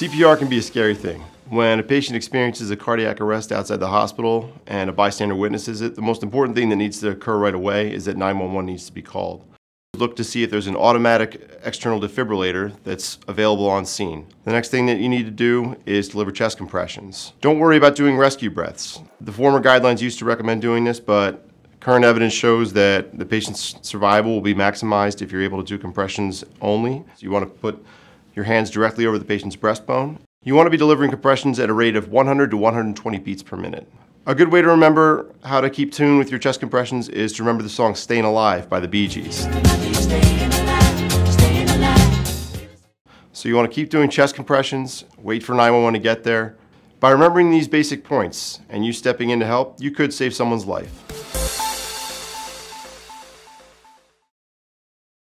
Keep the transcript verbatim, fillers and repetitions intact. C P R can be a scary thing. When a patient experiences a cardiac arrest outside the hospital and a bystander witnesses it, the most important thing that needs to occur right away is that nine one one needs to be called. Look to see if there's an automatic external defibrillator that's available on scene. The next thing that you need to do is deliver chest compressions. Don't worry about doing rescue breaths. The former guidelines used to recommend doing this, but current evidence shows that the patient's survival will be maximized if you're able to do compressions only. So you want to put your hands directly over the patient's breastbone. You want to be delivering compressions at a rate of one hundred to one hundred twenty beats per minute. A good way to remember how to keep tune with your chest compressions is to remember the song "Stayin' Alive" by the Bee Gees. So you want to keep doing chest compressions, wait for nine one one to get there. By remembering these basic points and you stepping in to help, you could save someone's life.